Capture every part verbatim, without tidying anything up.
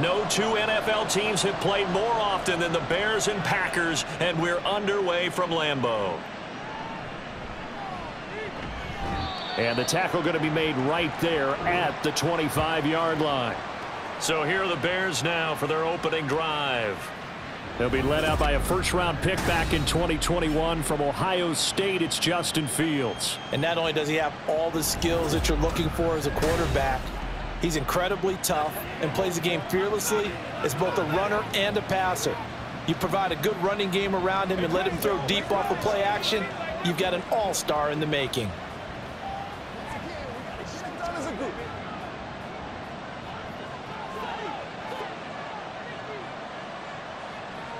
No two N F L teams have played more often than the Bears and Packers, and we're underway from Lambeau. And the tackle going to be made right there at the twenty-five yard line. So here are the Bears now for their opening drive. They'll be led out by a first round pick back in twenty twenty-one from Ohio State. It's Justin Fields. And not only does he have all the skills that you're looking for as a quarterback, he's incredibly tough and plays the game fearlessly as both a runner and a passer. You provide a good running game around him and let him throw deep off of play action, you've got an all-star in the making.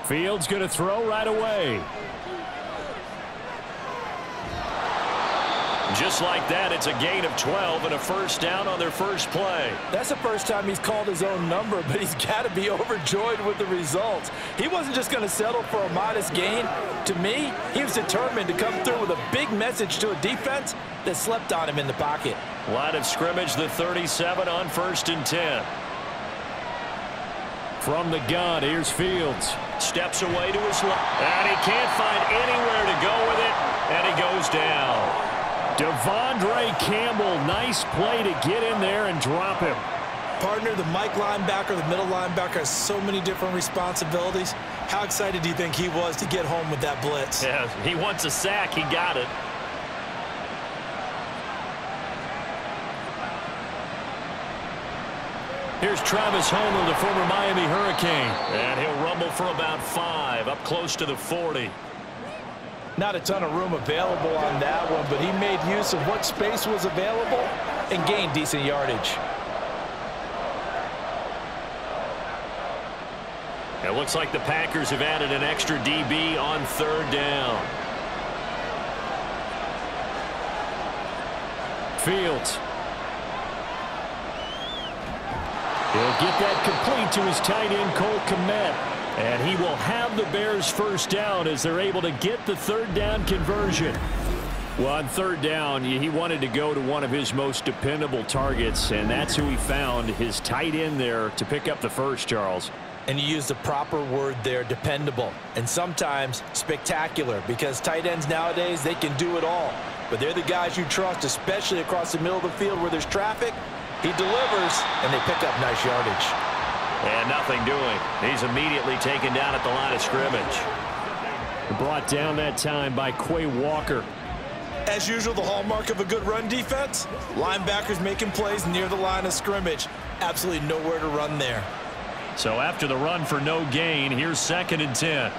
Fields going to throw right away. Just like that, it's a gain of twelve and a first down on their first play. That's the first time he's called his own number, but he's got to be overjoyed with the results. He wasn't just going to settle for a modest gain. To me, he was determined to come through with a big message to a defense that slept on him in the pocket. Line of scrimmage, the thirty-seven on first and ten. From the gun, here's Fields. Steps away to his left. And he can't find anywhere to go with it, and he goes down. Javondre Campbell, nice play to get in there and drop him. Partner, the Mike linebacker, the middle linebacker has so many different responsibilities. How excited do you think he was to get home with that blitz? Yeah, he wants a sack, he got it. Here's Travis Homer, the former Miami Hurricane. And he'll rumble for about five, up close to the forty. Not a ton of room available on that one, but he made use of what space was available and gained decent yardage. It looks like the Packers have added an extra D B on third down. Fields. He'll get that complete to his tight end, Cole Kmet. And he will have the Bears first down as they're able to get the third down conversion. Well, on third down, he wanted to go to one of his most dependable targets, and that's who he found, his tight end there, to pick up the first, Charles. And you used the proper word there, dependable, and sometimes spectacular, because tight ends nowadays, they can do it all. But they're the guys you trust, especially across the middle of the field where there's traffic. He delivers, and they pick up nice yardage. And nothing doing. He's immediately taken down at the line of scrimmage. Brought down that time by Quay Walker. As usual, the hallmark of a good run defense, linebackers making plays near the line of scrimmage. Absolutely nowhere to run there. So after the run for no gain, here's second and ten.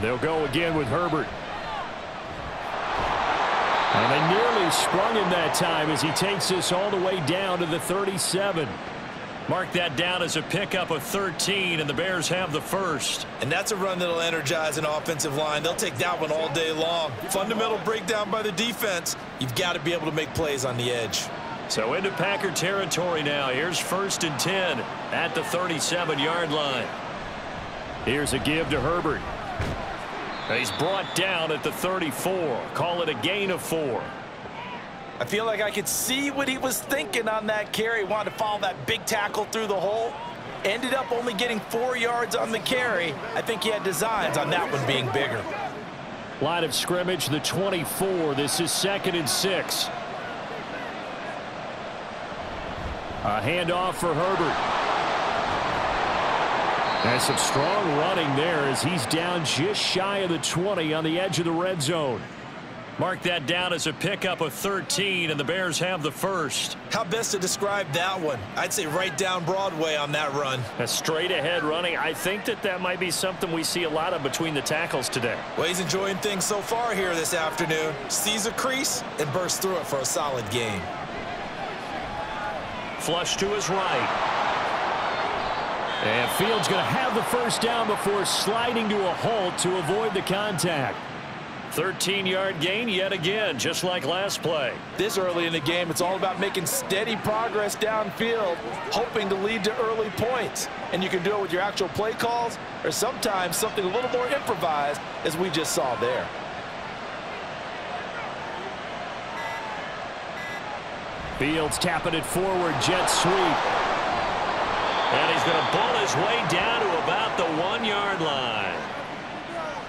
They'll go again with Herbert. And they nearly sprung him that time as he takes this all the way down to the thirty-seven. Mark that down as a pickup of thirteen, and the Bears have the first. And that's a run that'll energize an offensive line. They'll take that one all day long. Fundamental breakdown by the defense. You've got to be able to make plays on the edge. So into Packer territory now. Here's first and ten at the thirty-seven yard line. Here's a give to Herbert. He's brought down at the thirty-four. Call it a gain of four. I feel like I could see what he was thinking on that carry. Wanted to follow that big tackle through the hole. Ended up only getting four yards on the carry. I think he had designs on that one being bigger. Line of scrimmage, the twenty-four. This is second and six. A handoff for Herbert. And some strong running there as he's down just shy of the twenty on the edge of the red zone. Mark that down as a pickup of thirteen, and the Bears have the first. How best to describe that one? I'd say right down Broadway on that run. A straight ahead running. I think that that might be something we see a lot of between the tackles today. Well, he's enjoying things so far here this afternoon. Sees a crease and bursts through it for a solid gain. Flush to his right. And Fields going to have the first down before sliding to a halt to avoid the contact. thirteen yard gain yet again, just like last play. This early in the game, it's all about making steady progress downfield, hoping to lead to early points. And you can do it with your actual play calls or sometimes something a little more improvised, as we just saw there. Fields tapping it forward, jet sweep. And he's going to ball his way down to about the one-yard line.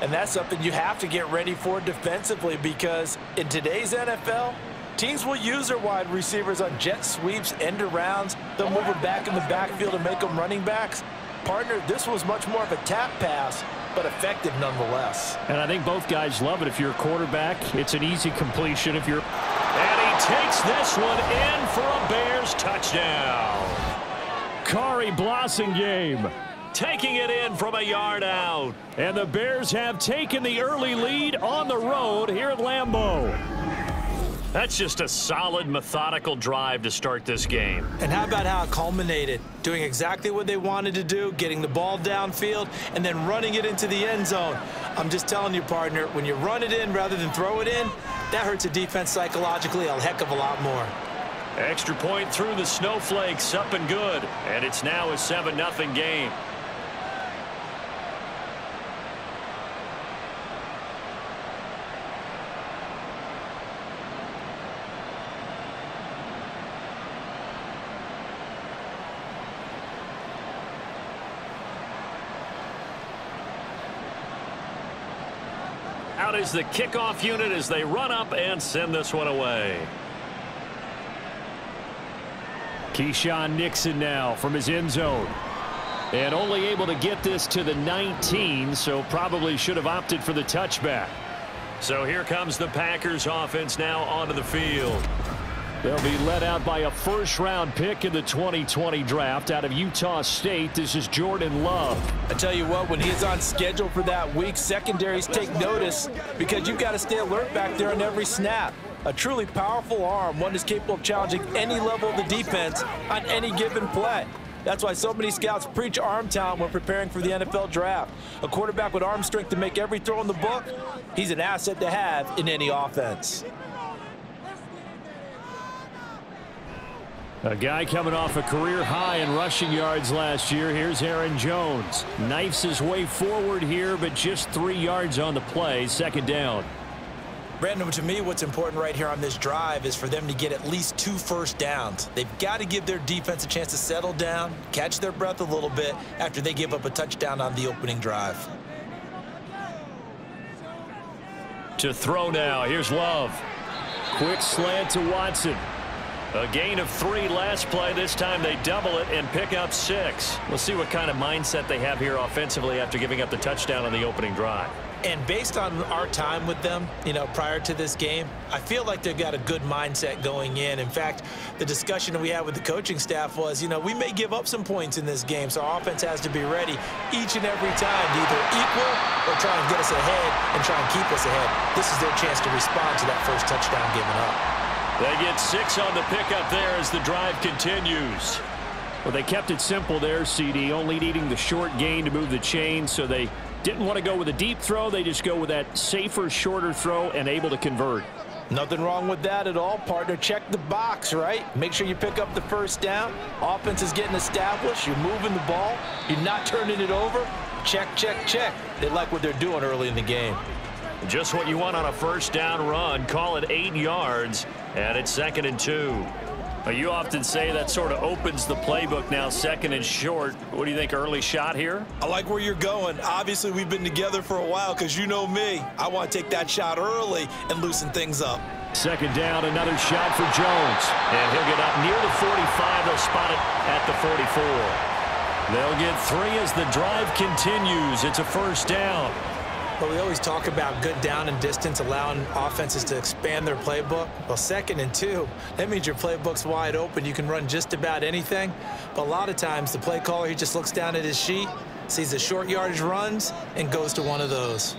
And that's something you have to get ready for defensively, because in today's N F L, teams will use their wide receivers on jet sweeps, end arounds. They'll move them back in the backfield and make them running backs. Partner, this was much more of a tap pass, but effective nonetheless. And I think both guys love it. If you're a quarterback, it's an easy completion. If you're, and he takes this one in for a Bears touchdown. Kari Blossingame taking it in from a yard out. And the Bears have taken the early lead on the road here at Lambeau. That's just a solid, methodical drive to start this game. And how about how it culminated? Doing exactly what they wanted to do, getting the ball downfield, and then running it into the end zone. I'm just telling you, partner, when you run it in rather than throw it in, that hurts a defense psychologically a heck of a lot more. Extra point through the snowflakes, up and good. And it's now a seven nothing game. Out is the kickoff unit as they run up and send this one away. Keisean Nixon now from his end zone. And only able to get this to the nineteen, so probably should have opted for the touchback. So here comes the Packers offense now onto the field. They'll be led out by a first-round pick in the twenty twenty draft out of Utah State. This is Jordan Love. I tell you what, when he's on schedule for that week, secondaries take notice, because you've got to stay alert back there on every snap. A truly powerful arm, one that's capable of challenging any level of the defense on any given play. That's why so many scouts preach arm talent when preparing for the N F L draft. A quarterback with arm strength to make every throw in the book, he's an asset to have in any offense. A guy coming off a career high in rushing yards last year. Here's Aaron Jones. Knifes his way forward here, but just three yards on the play. Second down. Brandon, to me, what's important right here on this drive is for them to get at least two first downs. They've got to give their defense a chance to settle down, catch their breath a little bit after they give up a touchdown on the opening drive. To throw now. Here's Love. Quick slant to Watson. A gain of three last play. This time they double it and pick up six. We'll see what kind of mindset they have here offensively after giving up the touchdown on the opening drive. And based on our time with them, you know, prior to this game, I feel like they've got a good mindset going in. In fact, the discussion that we had with the coaching staff was, you know, we may give up some points in this game, so our offense has to be ready each and every time to either equal or try and get us ahead and try and keep us ahead. This is their chance to respond to that first touchdown given up. They get six on the pickup there as the drive continues. Well, they kept it simple there, C D, only needing the short gain to move the chain, so they didn't want to go with a deep throw. They just go with that safer, shorter throw and able to convert. Nothing wrong with that at all, partner. Check the box, right? Make sure you pick up the first down. Offense is getting established. You're moving the ball. You're not turning it over. Check, check, check. They like what they're doing early in the game. Just what you want on a first down run. Call it eight yards, and it's second and two. Now, you often say that sort of opens the playbook now, second and short. What do you think, early shot here? I like where you're going. Obviously, we've been together for a while because you know me. I want to take that shot early and loosen things up. Second down, another shot for Jones. And he'll get up near the forty-five. They'll spot it at the forty-four. They'll get three as the drive continues. It's a first down. But we always talk about good down and distance, allowing offenses to expand their playbook. Well, second and two, that means your playbook's wide open. You can run just about anything. But a lot of times, the play caller, he just looks down at his sheet, sees the short yardage runs, and goes to one of those.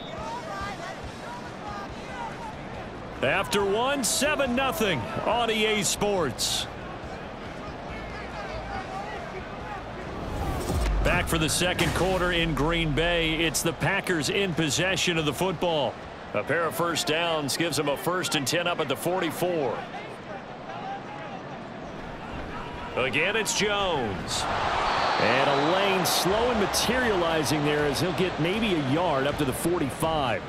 After one, seven nothing on E A Sports. Back for the second quarter in Green Bay. It's the Packers in possession of the football. A pair of first downs gives them a first and ten up at the forty-four. Again, it's Jones. And a lane slow and materializing there as he'll get maybe a yard up to the forty-five.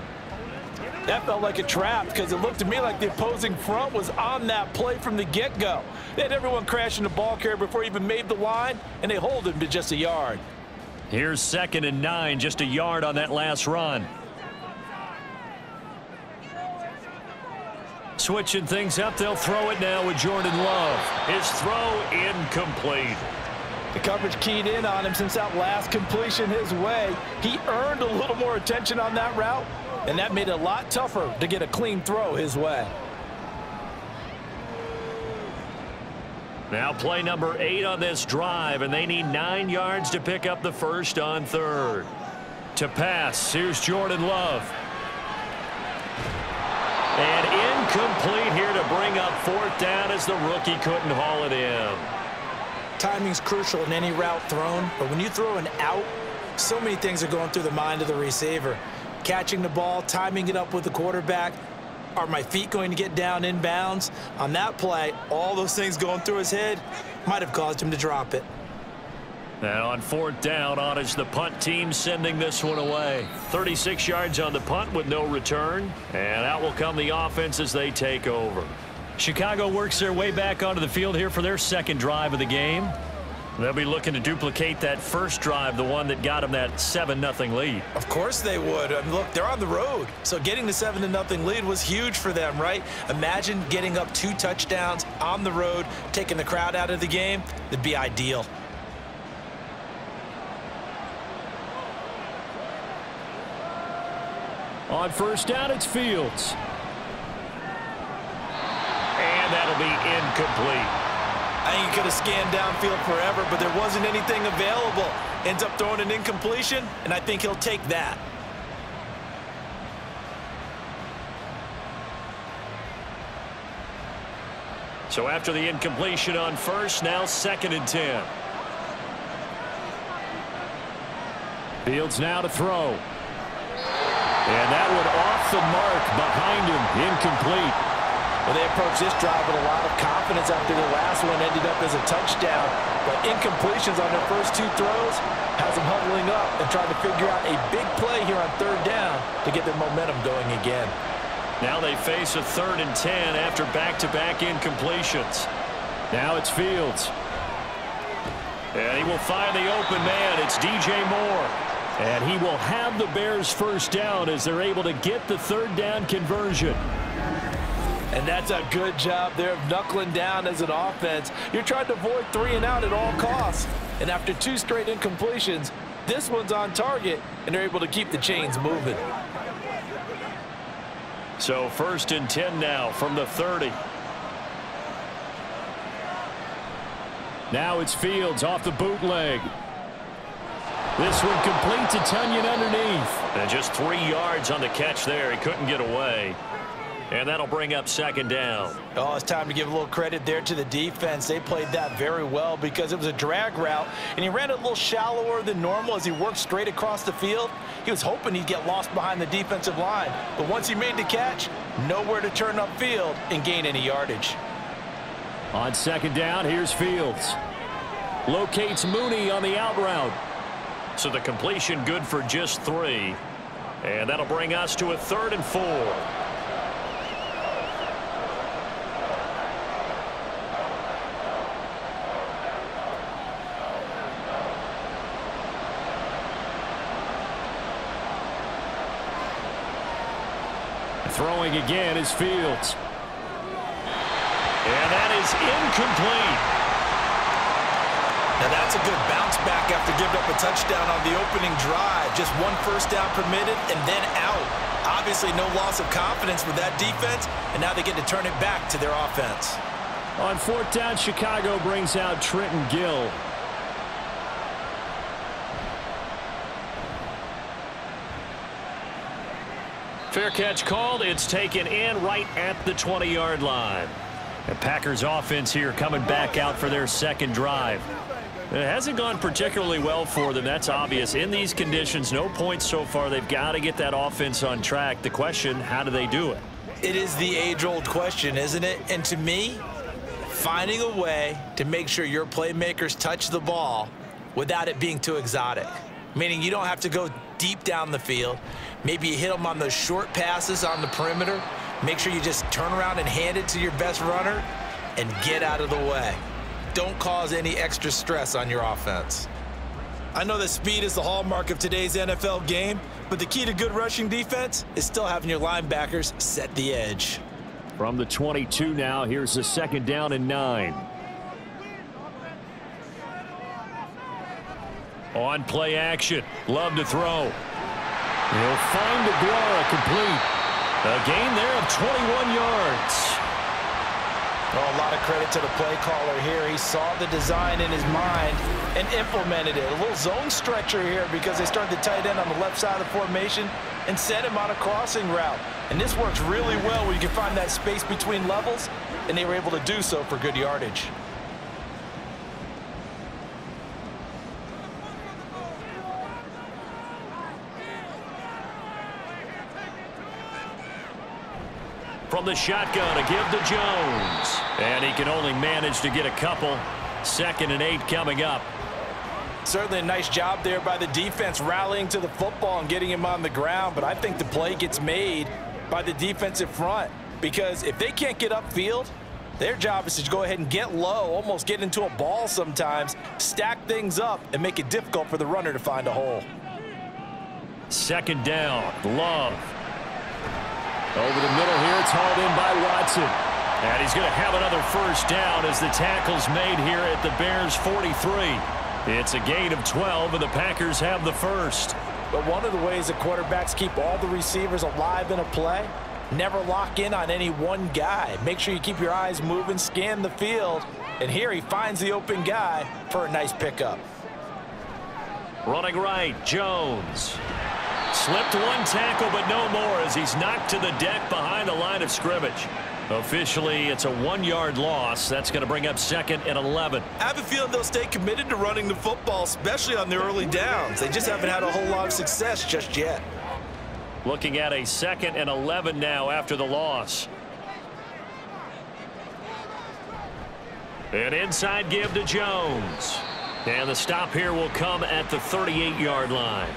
That felt like a trap because it looked to me like the opposing front was on that play from the get-go. They had everyone crashing the ball carrier before he even made the line, and they hold him to just a yard. Here's second and nine, just a yard on that last run. Switching things up, they'll throw it now with Jordan Love. His throw incomplete. The coverage keyed in on him since that last completion his way. He earned a little more attention on that route, and that made it a lot tougher to get a clean throw his way. Now play number eight on this drive, and they need nine yards to pick up the first on third. To pass, here's Jordan Love. And incomplete here to bring up fourth down as the rookie couldn't haul it in. Timing's crucial in any route thrown, but when you throw an out, so many things are going through the mind of the receiver. Catching the ball, timing it up with the quarterback. Are my feet going to get down in bounds? On that play, all those things going through his head might have caused him to drop it. Now on fourth down, on is the punt team sending this one away. thirty-six yards on the punt with no return, and out will come the offense as they take over. Chicago works their way back onto the field here for their second drive of the game. They'll be looking to duplicate that first drive, the one that got them that seven nothing lead. Of course they would. I mean, look, they're on the road, so getting the seven to nothing lead was huge for them, right? Imagine getting up two touchdowns on the road, taking the crowd out of the game. That'd be ideal. On first down, it's Fields. And that'll be incomplete. I think he could have scanned downfield forever, but there wasn't anything available. Ends up throwing an incompletion, and I think he'll take that. So after the incompletion on first, now second and ten. Fields now to throw. And that one off the mark, behind him, incomplete. Well, they approached this drive with a lot of confidence after the last one ended up as a touchdown. But incompletions on their first two throws has them huddling up and trying to figure out a big play here on third down to get their momentum going again. Now they face a third and ten after back-to-back incompletions. Now it's Fields. And he will find the open man. It's D J Moore. And he will have the Bears first down as they're able to get the third down conversion. And that's a good job there of knuckling down as an offense. You're trying to avoid three and out at all costs. And after two straight incompletions, this one's on target, and they're able to keep the chains moving. So first and ten now from the thirty. Now it's Fields off the bootleg. This one complete to Tunyon underneath. And just three yards on the catch there. He couldn't get away. And that'll bring up second down. Oh, it's time to give a little credit there to the defense. They played that very well because it was a drag route, and he ran it a little shallower than normal as he worked straight across the field. He was hoping he'd get lost behind the defensive line. But once he made the catch, nowhere to turn upfield and gain any yardage. On second down, here's Fields. Locates Mooney on the out route. So the completion good for just three. And that'll bring us to a third and four. Throwing again is Fields. And that is incomplete. Now that's a good bounce back after giving up a touchdown on the opening drive. Just one first down permitted and then out. Obviously no loss of confidence with that defense, and now they get to turn it back to their offense. On fourth down, Chicago brings out Trenton Gill. Fair catch called. It's taken in right at the twenty-yard line. The Packers offense here coming back out for their second drive. It hasn't gone particularly well for them. That's obvious. In these conditions, no points so far. They've got to get that offense on track. The question, how do they do it? It is the age-old question, isn't it? And to me, finding a way to make sure your playmakers touch the ball without it being too exotic. Meaning you don't have to go deep down the field. Maybe you hit them on those short passes on the perimeter. Make sure you just turn around and hand it to your best runner and get out of the way. Don't cause any extra stress on your offense. I know that speed is the hallmark of today's N F L game, but the key to good rushing defense is still having your linebackers set the edge. From the twenty-two now, here's the second down and nine. On play action, Love to throw. He'll find the Aguilar complete. A gain there of twenty-one yards. Well, a lot of credit to the play caller here. He saw the design in his mind and implemented it. A little zone stretcher here because they started the tight end on the left side of the formation and set him on a crossing route. And this works really well where you can find that space between levels, and they were able to do so for good yardage. From the shotgun to give to Jones. And he can only manage to get a couple. Second and eight coming up. Certainly a nice job there by the defense rallying to the football and getting him on the ground. But I think the play gets made by the defensive front, because if they can't get upfield, their job is to go ahead and get low, almost get into a ball sometimes, stack things up, and make it difficult for the runner to find a hole. Second down, Love. Over the middle here, it's hauled in by Watson. And he's going to have another first down as the tackle's made here at the Bears' forty-three. It's a gain of twelve, and the Packers have the first. But one of the ways that quarterbacks keep all the receivers alive in a play, never lock in on any one guy. Make sure you keep your eyes moving, scan the field. And here he finds the open guy for a nice pickup. Running right, Jones. Slipped one tackle, but no more as he's knocked to the deck behind the line of scrimmage. Officially, it's a one-yard loss. That's going to bring up second and eleven. I have a feeling they'll stay committed to running the football, especially on their early downs. They just haven't had a whole lot of success just yet. Looking at a second and eleven now after the loss. An inside give to Jones. And the stop here will come at the thirty-eight yard line.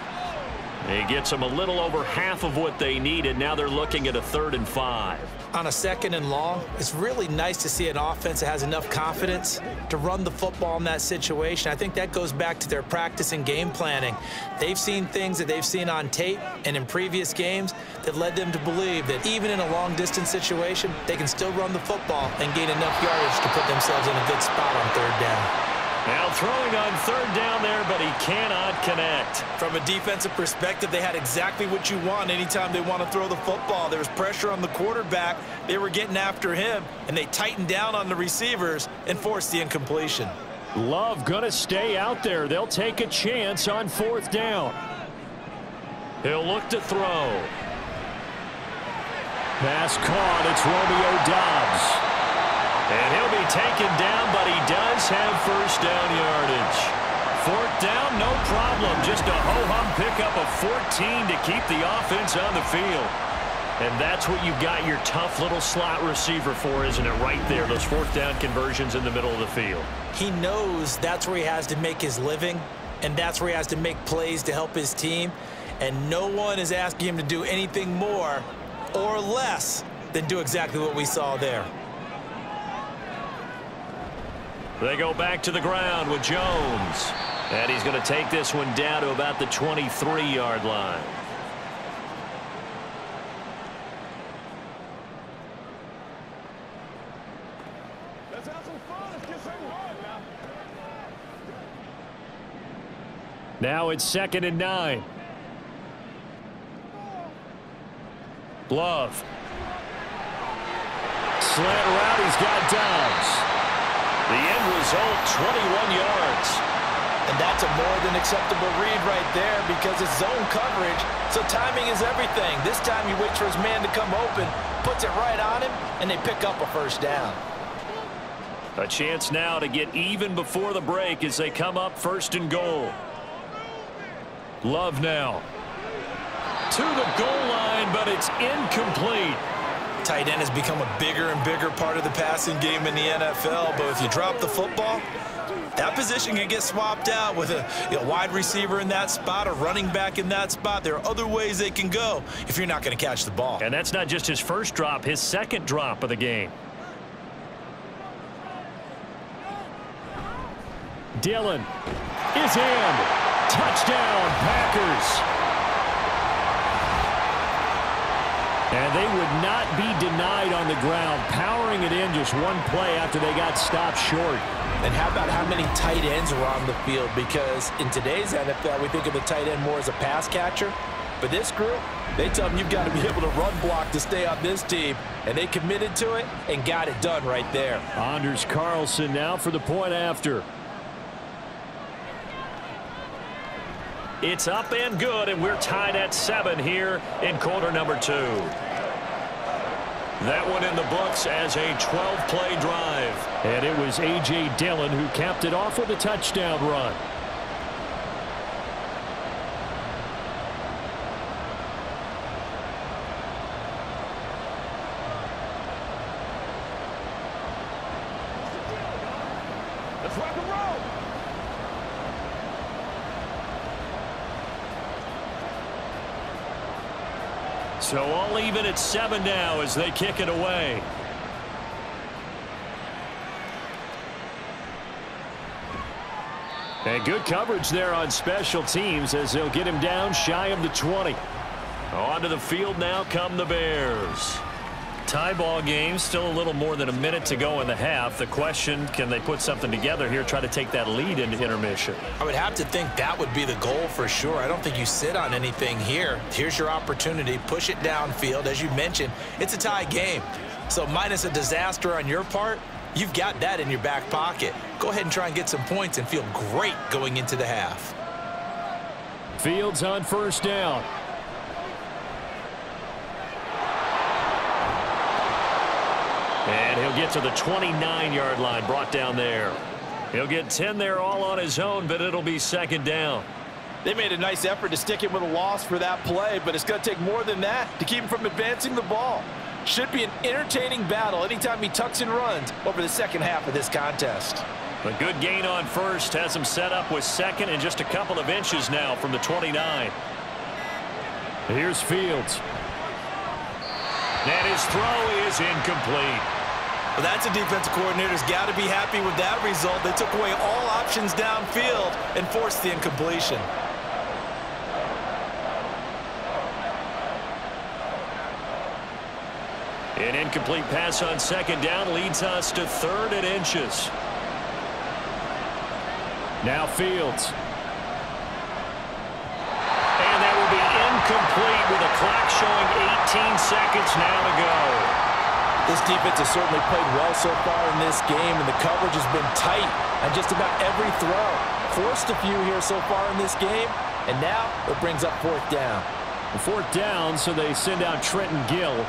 It gets them a little over half of what they need, and now they're looking at a third and five. On a second and long, it's really nice to see an offense that has enough confidence to run the football in that situation. I think that goes back to their practice and game planning. They've seen things that they've seen on tape and in previous games that led them to believe that even in a long-distance situation, they can still run the football and gain enough yardage to put themselves in a good spot on third down. Now throwing on third down there, but he cannot connect. From a defensive perspective, they had exactly what you want anytime they want to throw the football. There was pressure on the quarterback. They were getting after him, and they tightened down on the receivers and forced the incompletion. Love gonna stay out there. They'll take a chance on fourth down. He'll look to throw. Pass caught. It's Romeo Doubs. And he'll be taken down, but he does have first down yardage. Fourth down, no problem. Just a ho-hum pickup of fourteen to keep the offense on the field. And that's what you've got your tough little slot receiver for, isn't it? Right there, those fourth down conversions in the middle of the field. He knows that's where he has to make his living, and that's where he has to make plays to help his team. And no one is asking him to do anything more or less than do exactly what we saw there. They go back to the ground with Jones. And he's going to take this one down to about the twenty-three yard line. Let's have some fun. Let's get some fun now. Now it's second and nine. Love. Slant route. He's got Doubs. The end result, twenty-one yards. And that's a more than acceptable read right there because it's zone coverage, so timing is everything. This time he waits for his man to come open, puts it right on him, and they pick up a first down. A chance now to get even before the break as they come up first and goal. Love now. To the goal line, but it's incomplete. Tight end has become a bigger and bigger part of the passing game in the N F L, but if you drop the football, that position can get swapped out with a you know, wide receiver in that spot, a running back in that spot. There are other ways they can go if you're not going to catch the ball. And that's not just his first drop, his second drop of the game. Dillon is in. Touchdown, Packers. And they would not be denied on the ground, powering it in just one play after they got stopped short. And how about how many tight ends were on the field? Because in today's N F L, we think of the tight end more as a pass catcher. But this group, they tell them you've got to be able to run block to stay on this team. And they committed to it and got it done right there. Anders Carlson now for the point after. It's up and good, and we're tied at seven here in quarter number two. That one in the books as a twelve play drive. And it was A J. Dillon who capped it off with a touchdown run. So all even at seven now as they kick it away. And good coverage there on special teams as they'll get him down shy of the twenty. Onto the field now come the Bears. Tie ball game, still a little more than a minute to go in the half. The question, can they put something together here, try to take that lead into intermission? I would have to think that would be the goal for sure. I don't think you sit on anything here. Here's your opportunity. Push it downfield. As you mentioned, it's a tie game. So minus a disaster on your part, you've got that in your back pocket. Go ahead and try and get some points and feel great going into the half. Fields on first down. And he'll get to the twenty-nine yard line, brought down there. He'll get ten there all on his own, but it'll be second down. They made a nice effort to stick it with a loss for that play, but it's going to take more than that to keep him from advancing the ball. Should be an entertaining battle anytime he tucks and runs over the second half of this contest. A good gain on first has him set up with second and just a couple of inches now from the twenty-nine. Here's Fields. And his throw is incomplete. Well, that's a defensive coordinator's got to be happy with that result. They took away all options downfield and forced the incompletion. An incomplete pass on second down leads us to third and inches. Now Fields. Complete with a clock showing eighteen seconds now to go. This defense has certainly played well so far in this game, and the coverage has been tight on just about every throw. Forced a few here so far in this game, and now it brings up fourth down. Fourth down, so they send out Trenton Gill.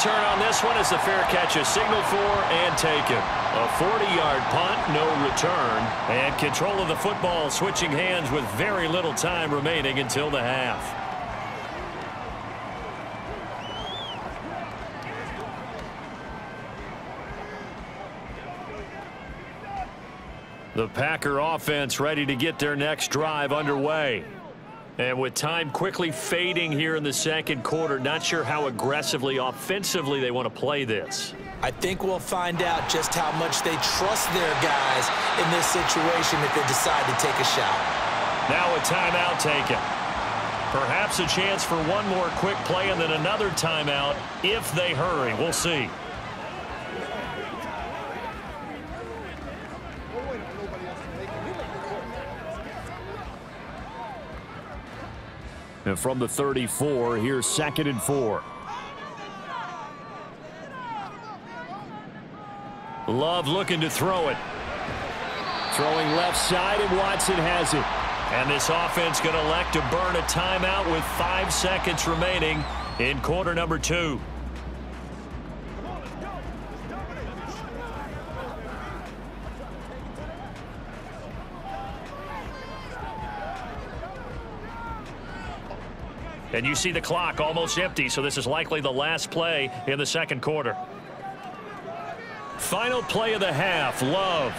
Turn on this one as a fair catch is signaled for and taken. A forty yard punt, no return, and control of the football switching hands with very little time remaining until the half. The Packer offense ready to get their next drive underway. And with time quickly fading here in the second quarter, not sure how aggressively, offensively they want to play this. I think we'll find out just how much they trust their guys in this situation if they decide to take a shot. Now a timeout taken. Perhaps a chance for one more quick play and then another timeout if they hurry. We'll see. And from the thirty-four, here's second and four. Love looking to throw it. Throwing left side, and Watson has it. And this offense going to elect to burn a timeout with five seconds remaining in quarter number two. And you see the clock almost empty, so this is likely the last play in the second quarter. Final play of the half, Love.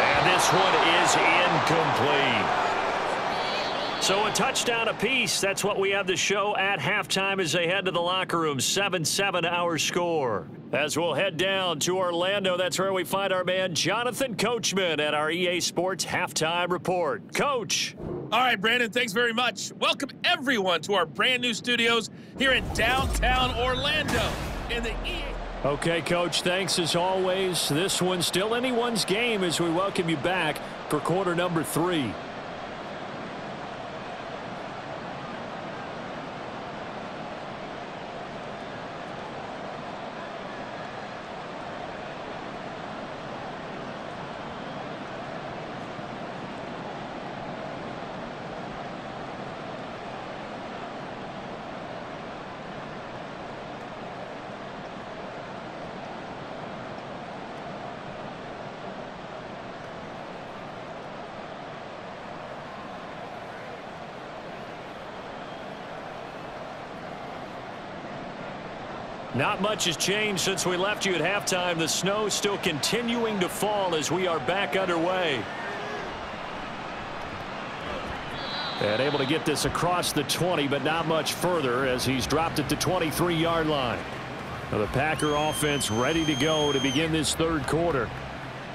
And this one is incomplete. So a touchdown apiece. That's what we have to show at halftime as they head to the locker room. seven seven our score. As we'll head down to Orlando, that's where we find our man Jonathan Coachman at our E A Sports Halftime Report. Coach. All right, Brandon, thanks very much. Welcome, everyone, to our brand new studios here in downtown Orlando in the E A. Okay, Coach, thanks as always. This one's still anyone's game as we welcome you back for quarter number three. Not much has changed since we left you at halftime. The snow still continuing to fall as we are back underway. And able to get this across the twenty, but not much further as he's dropped it to twenty-three yard line. Now the Packer offense ready to go to begin this third quarter.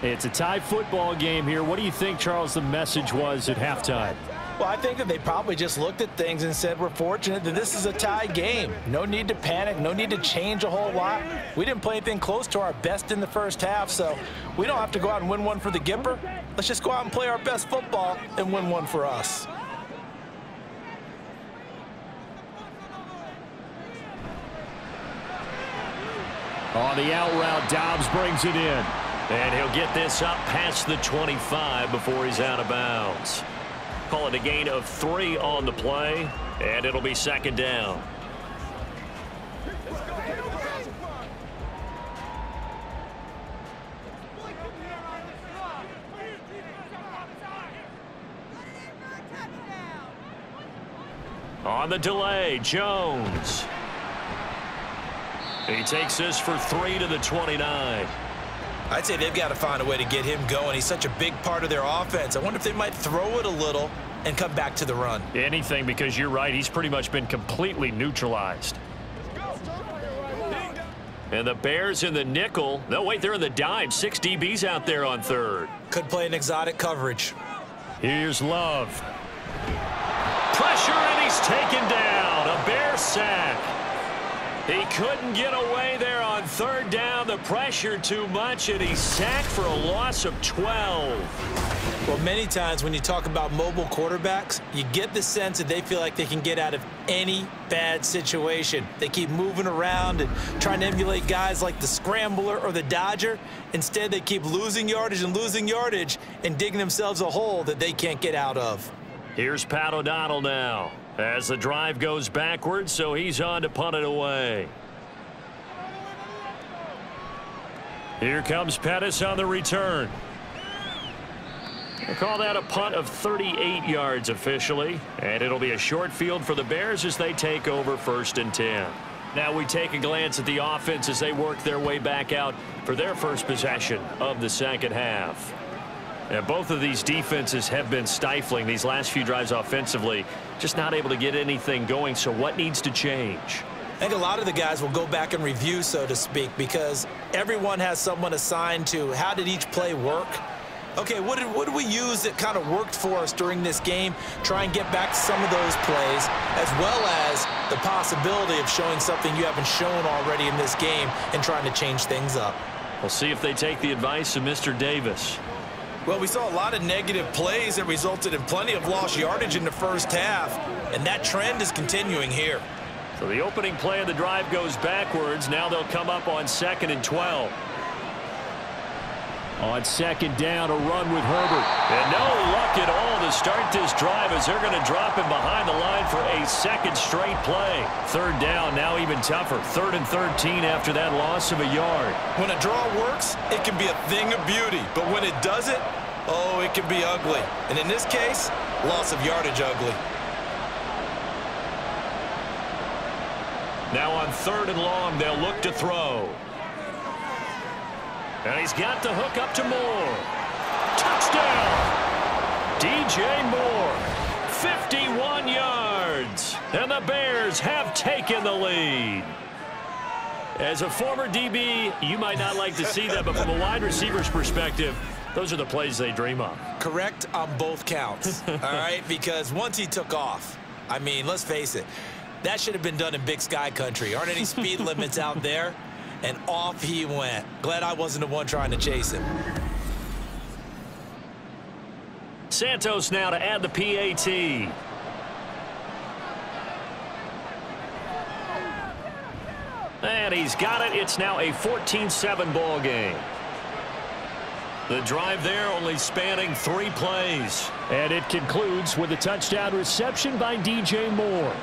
It's a tied football game here. What do you think, Charles, the message was at halftime? Well, I think that they probably just looked at things and said, we're fortunate that this is a tied game. No need to panic. No need to change a whole lot. We didn't play anything close to our best in the first half, so we don't have to go out and win one for the Gipper. Let's just go out and play our best football and win one for us. On the out route, Doubs brings it in. And he'll get this up past the twenty-five before he's out of bounds. Call it a gain of three on the play, and it'll be second down. On the delay, Jones. He takes this for three to the twenty-nine. I'd say they've got to find a way to get him going. He's such a big part of their offense. I wonder if they might throw it a little and come back to the run. Anything, because you're right, he's pretty much been completely neutralized. And the Bears in the nickel. No, wait, they're in the dime. Six D Bs out there on third. Could play an exotic coverage. Here's Love. Pressure, and he's taken down. A Bear sack. He couldn't get away there on third down. The pressure too much, and he's sacked for a loss of twelve. Well, many times when you talk about mobile quarterbacks, you get the sense that they feel like they can get out of any bad situation. They keep moving around and trying to emulate guys like the scrambler or the dodger. Instead, they keep losing yardage and losing yardage and digging themselves a hole that they can't get out of. Here's Pat O'Donnell now. As the drive goes backwards, so he's on to punt it away. Here comes Pettis on the return. We'll call that a punt of thirty-eight yards officially, and it'll be a short field for the Bears as they take over first and ten. Now we take a glance at the offense as they work their way back out for their first possession of the second half. And both of these defenses have been stifling these last few drives offensively, just not able to get anything going. So what needs to change? I think a lot of the guys will go back and review, so to speak, because everyone has someone assigned to how did each play work. Okay, what did, what did we use that kind of worked for us during this game? Try and get back to some of those plays, as well as the possibility of showing something you haven't shown already in this game and trying to change things up. We'll see if they take the advice of Mister Davis. Well, we saw a lot of negative plays that resulted in plenty of lost yardage in the first half, and that trend is continuing here. So the opening play of the drive goes backwards. Now they'll come up on second and twelve. On second down, a run with Herbert. And no luck at all to start this drive as they're going to drop him behind the line for a second straight play. Third down, now even tougher. Third and thirteen after that loss of a yard. When a draw works, it can be a thing of beauty. But when it doesn't, oh, it can be ugly. And in this case, Loss of yardage ugly. Now on third and long, they'll look to throw. And he's got the hook up to Moore. Touchdown! D J Moore, fifty-one yards. And the Bears have taken the lead. As a former D B, you might not like to see that, but from a wide receiver's perspective, those are the plays they dream of. Correct on both counts, all right? Because once he took off, I mean, let's face it, that should have been done in Big Sky Country. Aren't any speed limits out there? And off he went. Glad I wasn't the one trying to chase him. Santos now to add the P A T. And he's got it. It's now a fourteen seven ball game. The drive there only spanning three plays. And it concludes with a touchdown reception by D J Moore.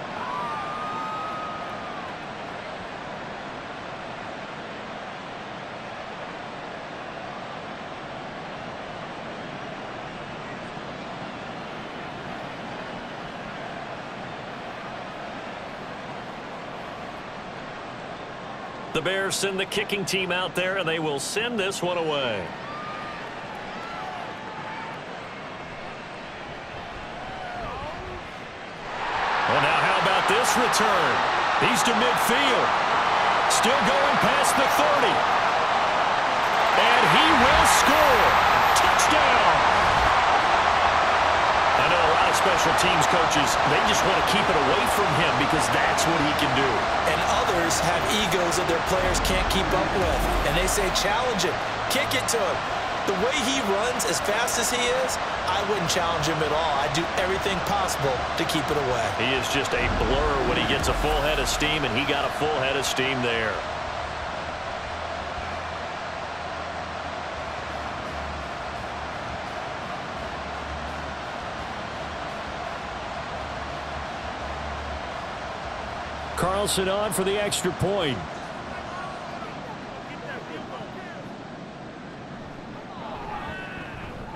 The Bears send the kicking team out there, and they will send this one away. Well, now how about this return? He's to midfield. Still going past the thirty. And he will score. Touchdown. I know a lot of special teams coaches, they just want to keep it away from him because that's what he can do. And others have egos that their players can't keep up with. And they say, challenge him. Kick it to him. The way he runs, as fast as he is, I wouldn't challenge him at all. I'd do everything possible to keep it away. He is just a blur when he gets a full head of steam, and he got a full head of steam there. Carlson on for the extra point.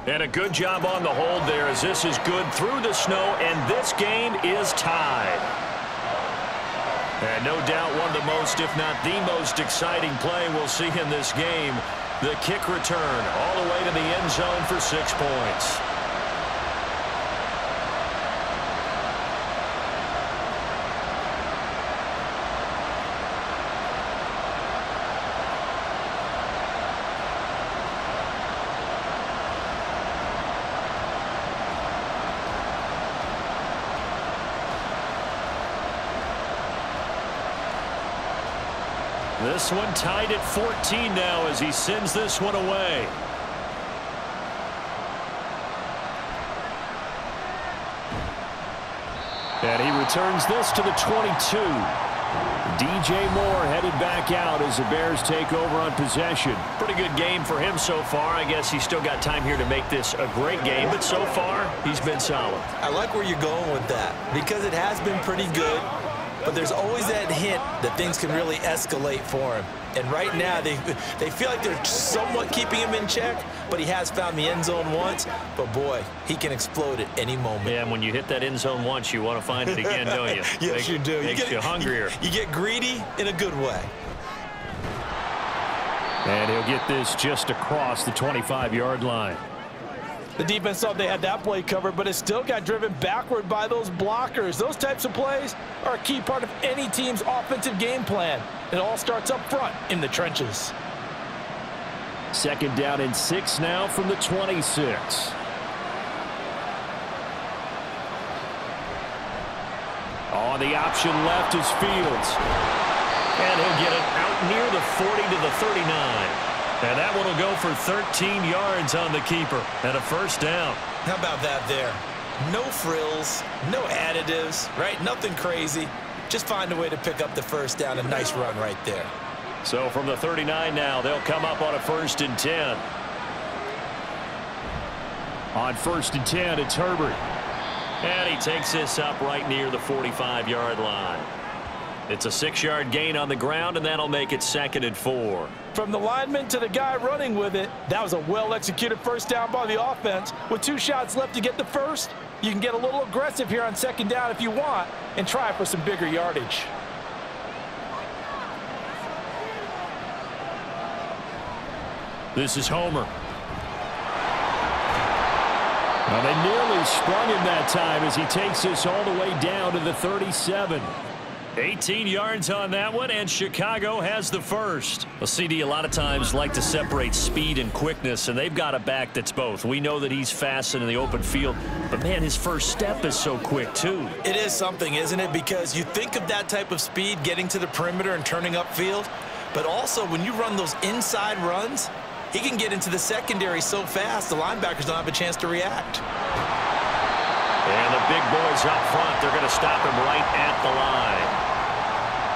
And a good job on the hold there, as this is good through the snow, and this game is tied. And no doubt one of the most, if not the most exciting play we'll see in this game, the kick return all the way to the end zone for six points. This one tied at fourteen now as he sends this one away. And he returns this to the twenty-two. D J Moore headed back out as the Bears take over on possession. Pretty good game for him so far. I guess he's still got time here to make this a great game, but so far he's been solid. I like where you're going with that because it has been pretty good. But there's always that hint that things can really escalate for him. And right now, they, they feel like they're somewhat keeping him in check, but he has found the end zone once. But, boy, he can explode at any moment. Yeah, and when you hit that end zone once, you want to find it again, don't you? Yes, makes, you do. Makes you, get, you hungrier. You, you get greedy in a good way. And he'll get this just across the twenty-five yard line. The defense thought they had that play covered, but it still got driven backward by those blockers. Those types of plays are a key part of any team's offensive game plan. It all starts up front in the trenches. Second down and six now from the twenty-six. On the option left is Fields. And he'll get it out near the forty to the thirty-nine. And that one will go for thirteen yards on the keeper and a first down. How about that there? No frills, no additives, right? Nothing crazy. Just find a way to pick up the first down. A nice run right there. So from the thirty-nine now, they'll come up on a first and ten. On first and ten, it's Herbert. And he takes this up right near the forty-five yard line. It's a six yard gain on the ground, and that'll make it second and four. From the lineman to the guy running with it, that was a well-executed first down by the offense. With two shots left to get the first, you can get a little aggressive here on second down if you want and try for some bigger yardage. This is Homer. Well, they nearly sprung him that time as he takes this all the way down to the thirty-seven. eighteen yards on that one, and Chicago has the first. Well, C D a lot of times like to separate speed and quickness, and they've got a back that's both. We know that he's fast and in the open field, but, man, his first step is so quick, too. It is something, isn't it? Because you think of that type of speed getting to the perimeter and turning upfield, but also when you run those inside runs, he can get into the secondary so fast the linebackers don't have a chance to react. And the big boys up front, they're going to stop him right at the line.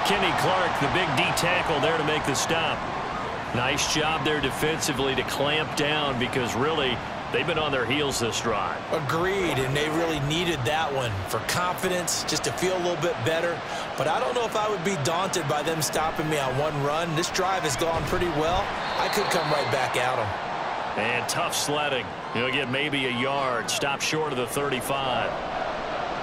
Kenny Clark, the big D tackle there to make the stop. Nice job there defensively to clamp down because really they've been on their heels this drive. Agreed, and they really needed that one for confidence, just to feel a little bit better. But I don't know if I would be daunted by them stopping me on one run. This drive has gone pretty well. I could come right back at them. And tough sledding. He'll get maybe a yard. Stop short of the thirty-five.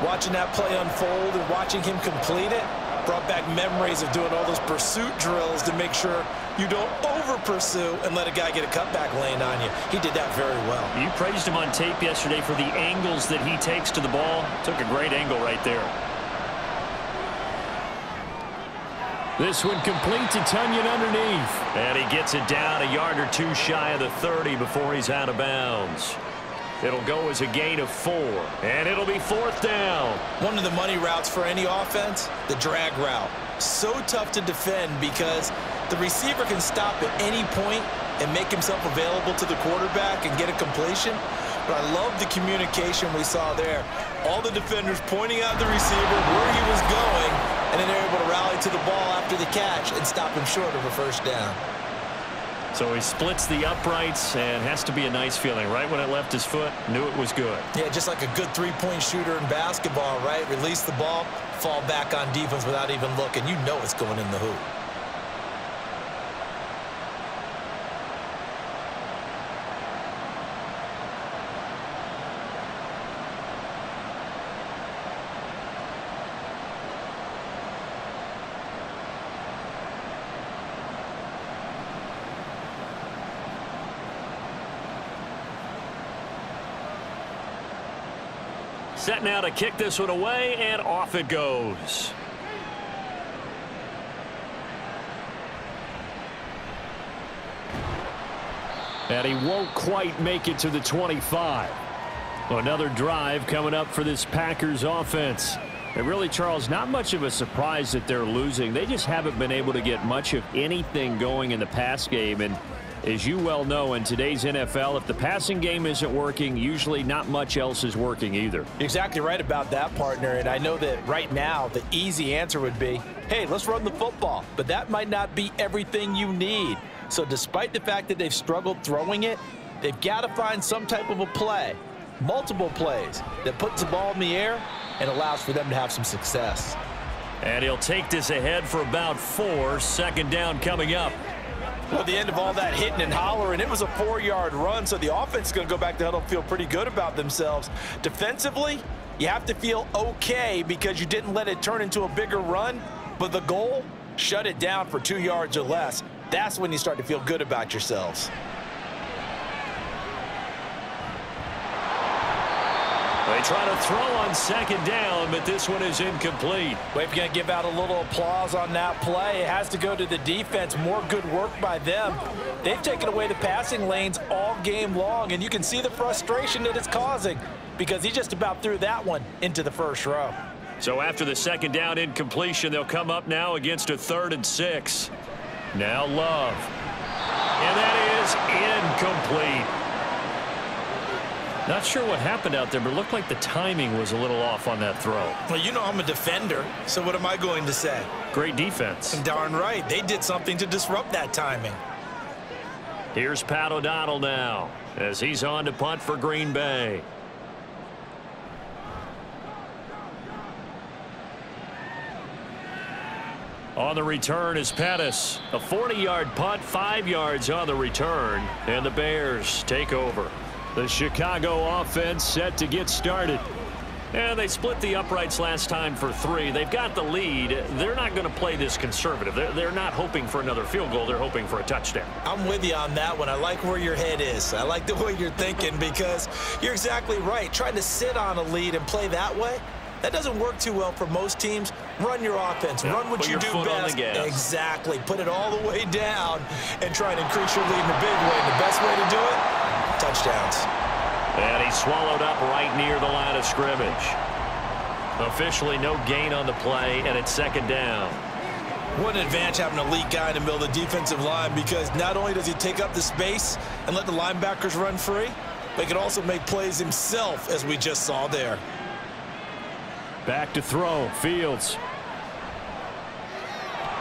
Watching that play unfold and watching him complete it brought back memories of doing all those pursuit drills to make sure you don't over-pursue and let a guy get a cutback lane on you. He did that very well. You praised him on tape yesterday for the angles that he takes to the ball. Took a great angle right there. This one complete to Tunyon underneath. And he gets it down a yard or two shy of the thirty before he's out of bounds. It'll go as a gain of four, and it'll be fourth down. One of the money routes for any offense, the drag route. So tough to defend because the receiver can stop at any point and make himself available to the quarterback and get a completion. But I love the communication we saw there. All the defenders pointing out the receiver where he was going, and then they're able to rally to the ball after the catch and stop him short of a first down. So he splits the uprights, and has to be a nice feeling. Right when it left his foot, knew it was good. Yeah, just like a good three-point shooter in basketball, right? Release the ball, fall back on defense without even looking. You know it's going in the hoop. Set now to kick this one away, and off it goes. And he won't quite make it to the twenty-five. Another drive coming up for this Packers offense. And really, Charles, not much of a surprise that they're losing. They just haven't been able to get much of anything going in the pass game. And as you well know, in today's N F L, if the passing game isn't working, usually not much else is working either. You're exactly right about that, partner. And I know that right now the easy answer would be, hey, let's run the football. But that might not be everything you need. So despite the fact that they've struggled throwing it, they've got to find some type of a play, multiple plays, that puts the ball in the air and allows for them to have some success. And he'll take this ahead for about four. Second down coming up. Well, at the end of all that hitting and hollering, it was a four-yard run, so the offense is going to go back to huddle and feel pretty good about themselves. Defensively, you have to feel okay because you didn't let it turn into a bigger run, but the goal, shut it down for two yards or less. That's when you start to feel good about yourselves. They try to throw on second down, but this one is incomplete. We've got to give out a little applause on that play. It has to go to the defense. More good work by them. They've taken away the passing lanes all game long, and you can see the frustration that it's causing because he just about threw that one into the first row. So after the second down incompletion, they'll come up now against a third and six. Now Love. And that is incomplete. Not sure what happened out there, but it looked like the timing was a little off on that throw. Well, you know I'm a defender, so what am I going to say? Great defense. And darn right. They did something to disrupt that timing. Here's Pat O'Donnell now as he's on to punt for Green Bay. On the return is Pettis. A forty-yard punt, five yards on the return, and the Bears take over. The Chicago offense set to get started. And they split the uprights last time for three. They've got the lead. They're not going to play this conservative. They're, they're not hoping for another field goal. They're hoping for a touchdown. I'm with you on that one. I like where your head is. I like the way you're thinking, because you're exactly right. Trying to sit on a lead and play that way, that doesn't work too well for most teams. Run your offense. Yeah, run what you do best. Exactly. Put it all the way down and try and increase your lead in a big way. And the best way to do it, touchdowns. And he swallowed up right near the line of scrimmage. Officially no gain on the play, and it's second down. What an advantage having an elite guy in the middle of the defensive line, because not only does he take up the space and let the linebackers run free, but he can also make plays himself, as we just saw there. Back to throw, Fields.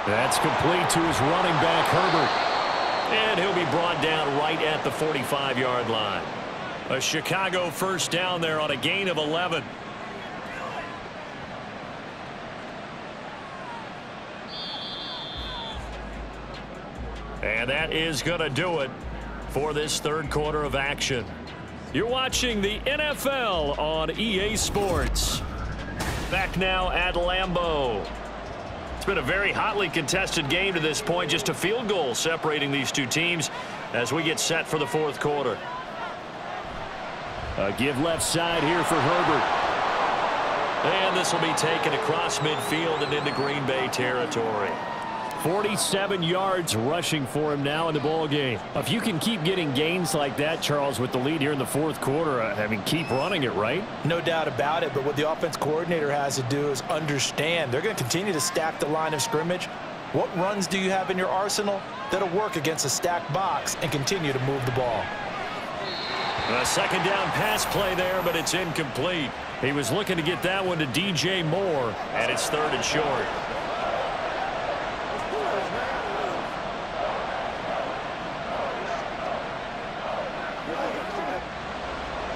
That's complete to his running back, Herbert. And he'll be brought down right at the forty-five-yard line. A Chicago first down there on a gain of eleven. And that is going to do it for this third quarter of action. You're watching the N F L on E A Sports. Back now at Lambeau. It's been a very hotly contested game to this point. Just a field goal separating these two teams as we get set for the fourth quarter. A give left side here for Herbert. And this will be taken across midfield and into Green Bay territory. forty-seven yards rushing for him now in the ballgame. If you can keep getting gains like that, Charles, with the lead here in the fourth quarter, I mean, keep running it, right? No doubt about it, but what the offense coordinator has to do is understand they're going to continue to stack the line of scrimmage. What runs do you have in your arsenal that'll work against a stacked box and continue to move the ball? A second down pass play there, but it's incomplete. He was looking to get that one to D J Moore, and it's third and short.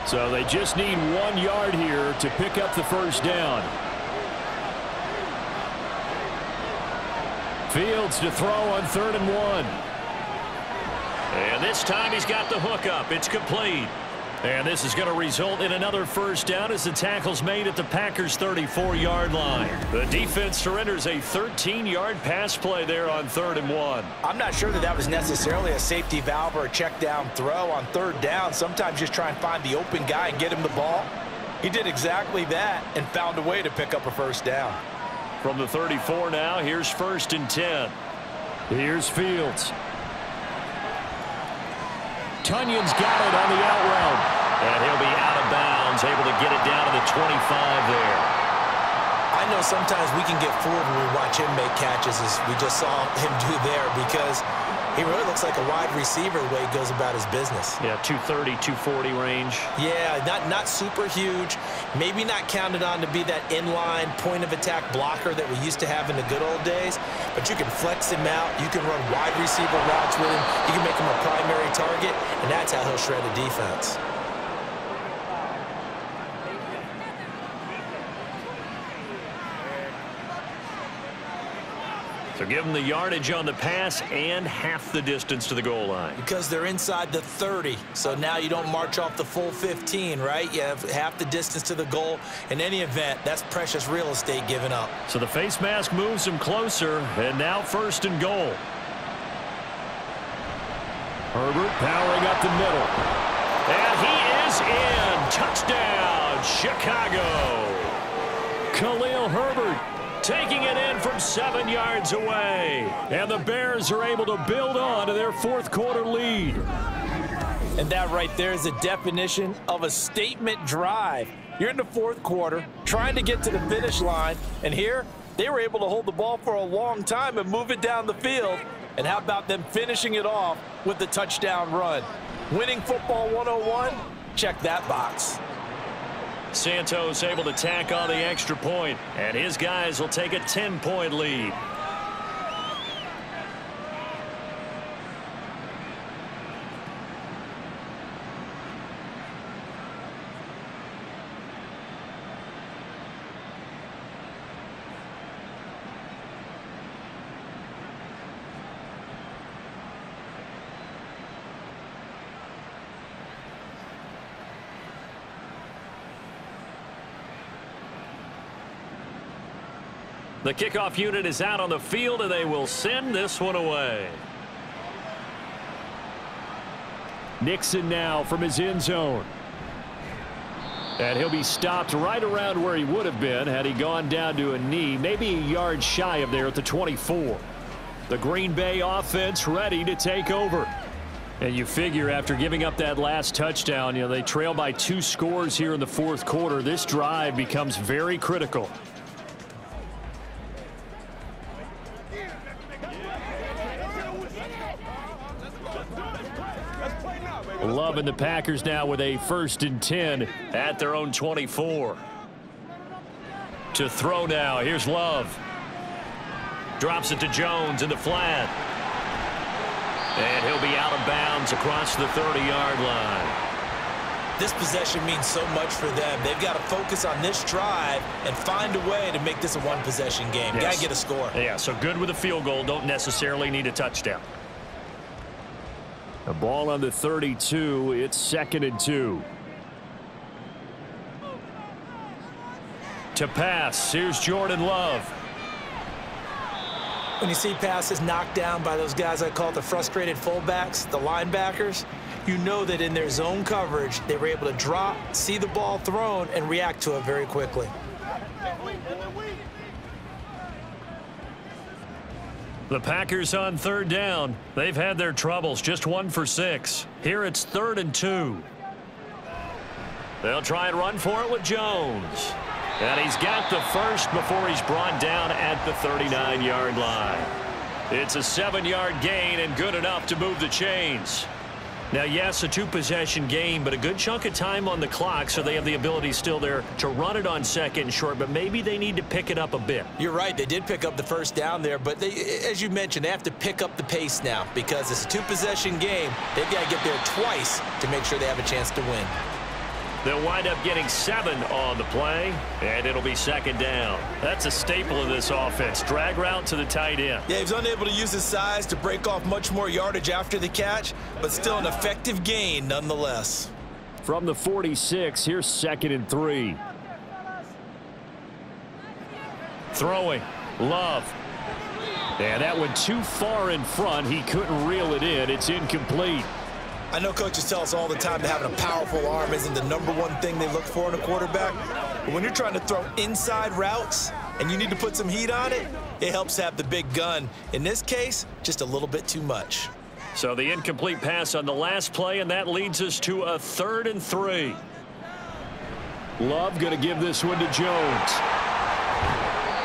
So they just need one yard here to pick up the first down. Fields to throw on third and one. And this time he's got the hookup. It's complete. And this is going to result in another first down as the tackle's made at the Packers' thirty-four-yard line. The defense surrenders a thirteen-yard pass play there on third and one. I'm not sure that that was necessarily a safety valve or a check down throw on third down. Sometimes just try and find the open guy and get him the ball. He did exactly that and found a way to pick up a first down. From the thirty-four now, here's first and ten. Here's Fields. Tunyon's got it on the out route. And he'll be out of bounds, able to get it down to the twenty-five there. I know sometimes we can get fooled when we watch him make catches, as we just saw him do there, because he really looks like a wide receiver the way he goes about his business. Yeah, two thirty, two forty range. Yeah, not, not super huge. Maybe not counted on to be that inline point-of-attack blocker that we used to have in the good old days, but you can flex him out. You can run wide receiver routes with him. You can make him a primary target, and that's how he'll shred the defense. So give them the yardage on the pass and half the distance to the goal line. Because they're inside the thirty, so now you don't march off the full fifteen, right? You have half the distance to the goal. In any event, that's precious real estate given up. So the face mask moves them closer, and now first and goal. Herbert powering up the middle. And he is in. Touchdown, Chicago. Khalil Herbert taking it in from seven yards away. And the Bears are able to build on to their fourth quarter lead. And that right there is the definition of a statement drive. You're in the fourth quarter, trying to get to the finish line. And here, they were able to hold the ball for a long time and move it down the field. And how about them finishing it off with the touchdown run? Winning football one oh one, check that box. Santos able to tack on the extra point, and his guys will take a ten-point lead. The kickoff unit is out on the field, and they will send this one away. Nixon now from his end zone. And he'll be stopped right around where he would have been had he gone down to a knee, maybe a yard shy of there at the twenty-four. The Green Bay offense ready to take over. And you figure after giving up that last touchdown, you know, they trail by two scores here in the fourth quarter. This drive becomes very critical. Love and the Packers now with a first and ten at their own twenty-four. To throw now, here's Love. Drops it to Jones in the flat. And he'll be out of bounds across the thirty-yard line. This possession means so much for them. They've got to focus on this drive and find a way to make this a one-possession game. Yes. Got to get a score. Yeah, so good with a field goal. Don't necessarily need a touchdown. The ball on the thirty-two. It's second and two. To pass. Here's Jordan Love. When you see passes knocked down by those guys, I call it the frustrated fullbacks, the linebackers, you know that in their zone coverage, they were able to drop, see the ball thrown, and react to it very quickly. The Packers on third down. They've had their troubles, just one for six. Here it's third and two. They'll try and run for it with Jones. And he's got the first before he's brought down at the thirty-nine-yard line. It's a seven-yard gain and good enough to move the chains. Now, yes, a two-possession game, but a good chunk of time on the clock, so they have the ability still there to run it on second and short, but maybe they need to pick it up a bit. You're right. They did pick up the first down there, but they, as you mentioned, they have to pick up the pace now because it's a two-possession game. They've got to get there twice to make sure they have a chance to win. They'll wind up getting seven on the play, and it'll be second down. That's a staple of this offense. Drag route to the tight end. Yeah, he's unable to use his size to break off much more yardage after the catch, but still an effective gain nonetheless. From the forty-six, here's second and three. Throwing, Love. Yeah, that one too far in front. He couldn't reel it in. It's incomplete. I know coaches tell us all the time that having a powerful arm isn't the number one thing they look for in a quarterback. But when you're trying to throw inside routes and you need to put some heat on it, it helps have the big gun. In this case, just a little bit too much. So the incomplete pass on the last play, and that leads us to a third and three. Love going to give this one to Jones.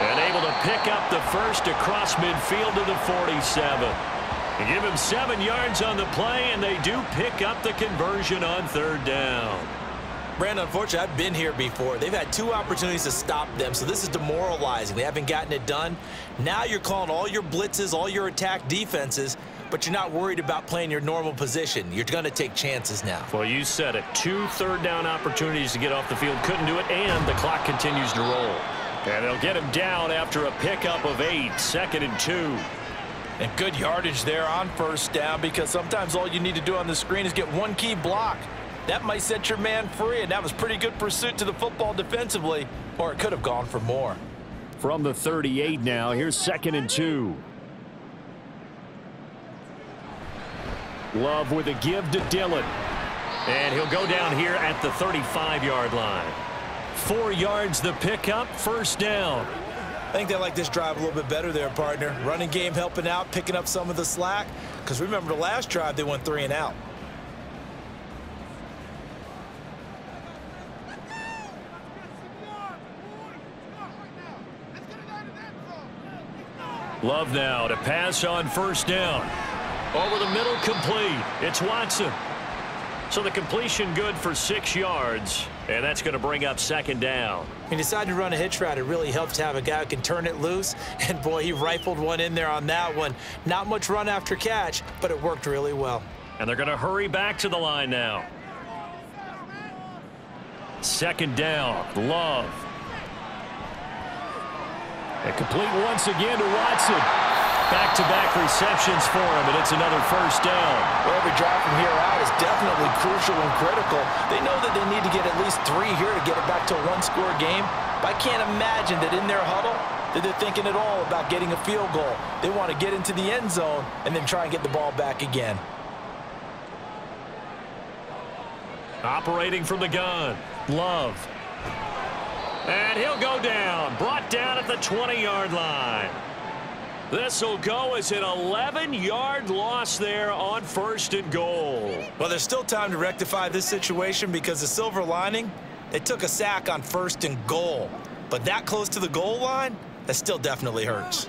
And able to pick up the first across midfield to the forty-seven. They give him seven yards on the play, and they do pick up the conversion on third down. Brandon, unfortunately, I've been here before. They've had two opportunities to stop them, so this is demoralizing. They haven't gotten it done. Now you're calling all your blitzes, all your attack defenses, but you're not worried about playing your normal position. You're going to take chances now. Well, you said it. Two third down opportunities to get off the field. Couldn't do it, and the clock continues to roll. And they'll get him down after a pickup of eight, second and two. And good yardage there on first down, because sometimes all you need to do on the screen is get one key block. That might set your man free, and that was pretty good pursuit to the football defensively, or it could have gone for more. From the thirty-eight now, here's second and two. Love with a give to Dillon. And he'll go down here at the thirty-five-yard line. Four yards the pickup, first down. I think they like this drive a little bit better there, partner. Running game helping out, picking up some of the slack. Because remember, the last drive, they went three and out. Love now to pass on first down. Over the middle, complete. It's Watson. So the completion good for six yards. And that's going to bring up second down. He decided to run a hitch route. It really helps to have a guy who can turn it loose. And, boy, he rifled one in there on that one. Not much run after catch, but it worked really well. And they're going to hurry back to the line now. Second down, Love. And complete once again to Watson. Back-to-back receptions for him, and it's another first down. Well, every drive from here out is definitely crucial and critical. They know that they need to get at least three here to get it back to a one-score game. But I can't imagine that in their huddle, that they're thinking at all about getting a field goal. They want to get into the end zone and then try and get the ball back again. Operating from the gun, Love. And he'll go down, brought down at the twenty-yard line. This will go as an eleven-yard loss there on first and goal. Well, there's still time to rectify this situation because the silver lining, they took a sack on first and goal. But that close to the goal line, that still definitely hurts.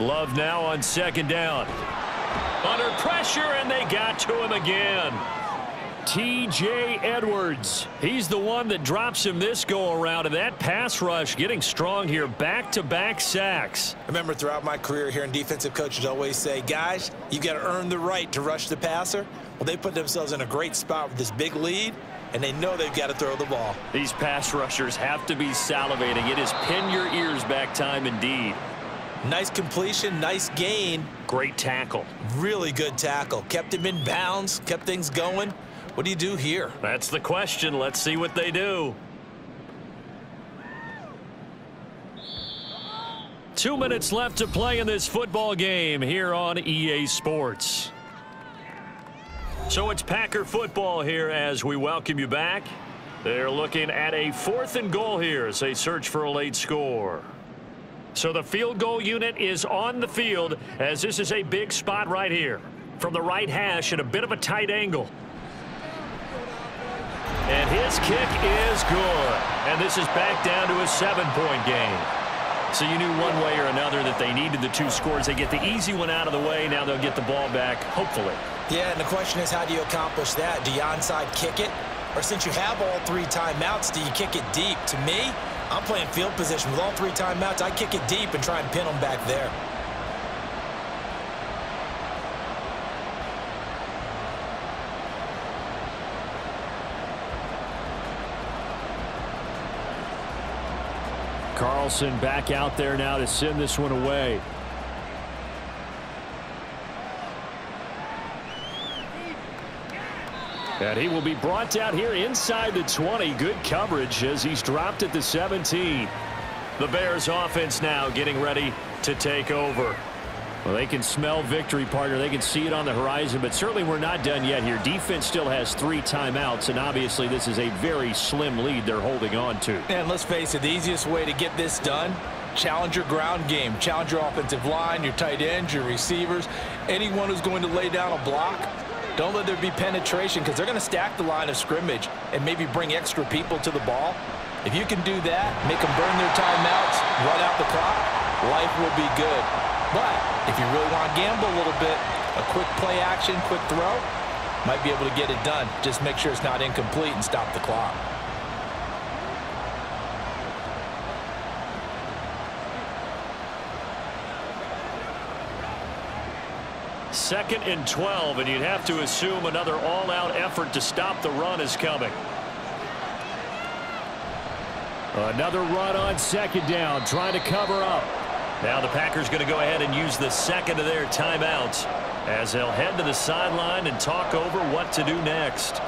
Love now on second down. Under pressure, and they got to him again. T J Edwards, he's the one that drops him this go-around, and that pass rush getting strong here, back-to-back sacks. I remember throughout my career hearing defensive coaches always say, guys, you got to earn the right to rush the passer. Well, they put themselves in a great spot with this big lead, and they know they've got to throw the ball. These pass rushers have to be salivating. It is pin your ears back time indeed. Nice completion, nice gain. Great tackle. Really good tackle. Kept him in bounds, kept things going. What do you do here? That's the question. Let's see what they do. Two minutes left to play in this football game here on E A Sports. So it's Packer football here as we welcome you back. They're looking at a fourth and goal here as they search for a late score. So the field goal unit is on the field as this is a big spot right here. From the right hash at a bit of a tight angle. And his kick is good. And this is back down to a seven-point game. So you knew one way or another that they needed the two scores. They get the easy one out of the way. Now they'll get the ball back, hopefully. Yeah, and the question is, how do you accomplish that? Do you onside kick it? Or since you have all three timeouts, do you kick it deep? To me, I'm playing field position. With all three timeouts, I kick it deep and try and pin them back there. Carlson back out there now to send this one away. And he will be brought down here inside the twenty. Good coverage as he's dropped at the seventeen. The Bears offense now getting ready to take over. Well, they can smell victory, partner. They can see it on the horizon, but certainly we're not done yet here. Defense still has three timeouts, and obviously this is a very slim lead they're holding on to. And let's face it, the easiest way to get this done, challenge your ground game. Challenge your offensive line, your tight ends, your receivers, anyone who's going to lay down a block. Don't let there be penetration because they're going to stack the line of scrimmage and maybe bring extra people to the ball. If you can do that, make them burn their timeouts, run out the clock, life will be good. But if you really want to gamble a little bit, a quick play action, quick throw, might be able to get it done. Just make sure it's not incomplete and stop the clock. Second and twelve, and you'd have to assume another all-out effort to stop the run is coming. Another run on second down, trying to cover up. Now the Packers going to go ahead and use the second of their timeouts as they'll head to the sideline and talk over what to do next.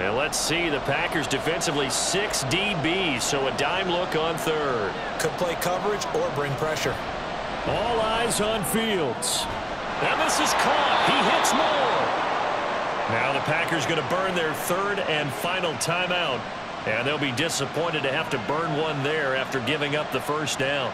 And let's see the Packers defensively, six D Bs, so a dime look on third. Could play coverage or bring pressure. All eyes on Fields. And this is caught. He hits Moore. Now the Packers going to burn their third and final timeout. And they'll be disappointed to have to burn one there after giving up the first down.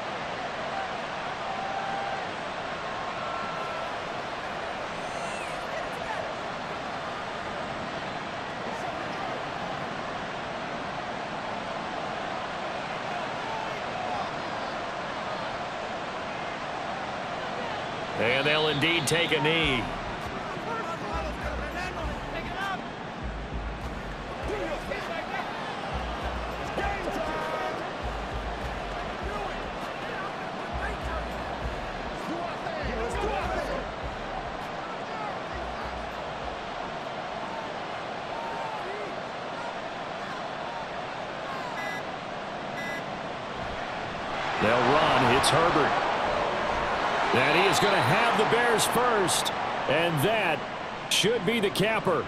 And they'll indeed take a knee. They'll run. Hits Herbert. That he is going to have the Bears first, and that should be the capper.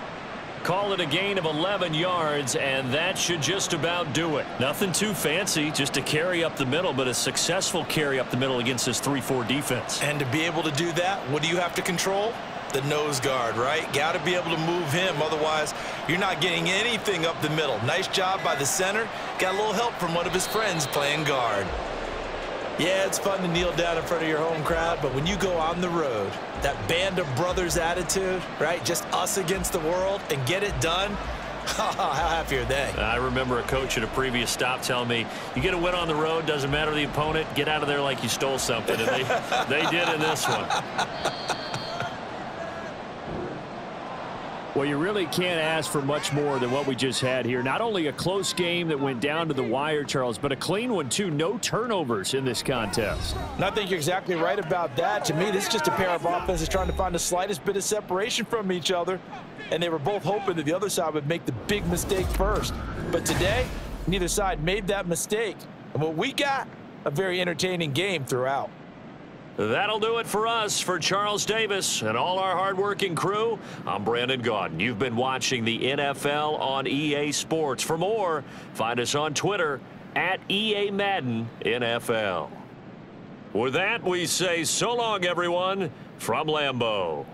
Call it a gain of eleven yards, and that should just about do it. Nothing too fancy, just a carry up the middle, but a successful carry up the middle against this three four defense. And to be able to do that, what do you have to control? The nose guard, right? Got to be able to move him, otherwise you're not getting anything up the middle. Nice job by the center. Got a little help from one of his friends playing guard. Yeah, it's fun to kneel down in front of your home crowd, but when you go on the road, that band of brothers attitude, right? Just us against the world and get it done. How happy are they? I remember a coach at a previous stop telling me, you get a win on the road, doesn't matter the opponent, get out of there like you stole something. And they, they did in this one. Well, you really can't ask for much more than what we just had here. Not only a close game that went down to the wire, Charles, but a clean one, too. No turnovers in this contest. And I think you're exactly right about that. To me, this is just a pair of offenses trying to find the slightest bit of separation from each other. And they were both hoping that the other side would make the big mistake first. But today, neither side made that mistake. And what we got, a very entertaining game throughout. That'll do it for us. For Charles Davis and all our hardworking crew, I'm Brandon Gaudin. You've been watching the N F L on E A Sports. For more, find us on Twitter at E A Madden N F L. With that, we say so long, everyone, from Lambeau.